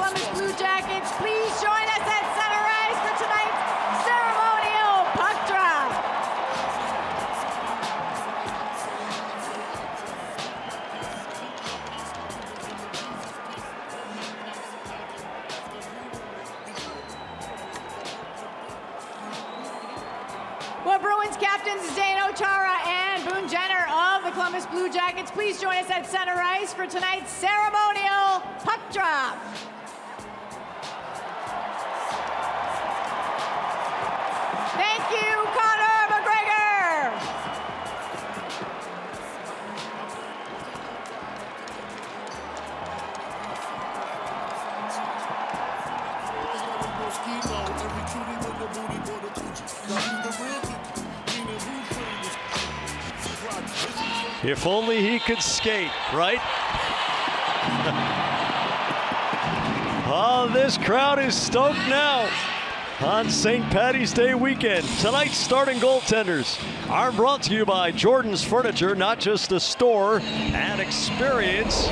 Columbus Blue Jackets, please join us at center ice for tonight's ceremonial puck drop. Well, Bruins captains Zdeno Chara and Boone Jenner of the Columbus Blue Jackets, please join us at center ice for tonight's ceremonial puck drop. Thank you, Conor McGregor. If only he could skate, right? Oh, this crowd is stoked now. On St. Patrick's Day weekend, tonight's starting goaltenders are brought to you by Jordan's Furniture, not just a store, an experience.